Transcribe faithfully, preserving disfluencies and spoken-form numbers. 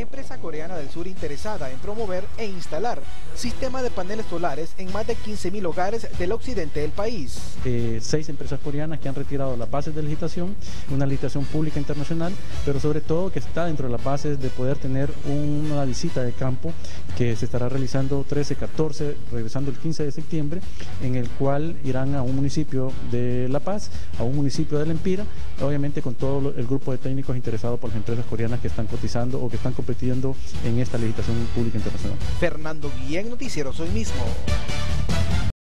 empresa coreana del sur interesada en promover e instalar sistemas de paneles solares en más de quince mil hogares del occidente del país. Eh, seis empresas coreanas que han retirado las bases de licitación, una licitación pública internacional, pero sobre todo que está dentro de las bases de poder tener una visita de campo que se estará realizando trece, catorce, regresando el quince de septiembre, en el cual irán a un municipio de La Paz, a un municipio de La Empira, obviamente con todo el grupo de técnicos interesados por las empresas coreanas que están cotizando o que están compitiendo en esta licitación pública internacional. Fernando Guillén, Noticiero Soy Mismo.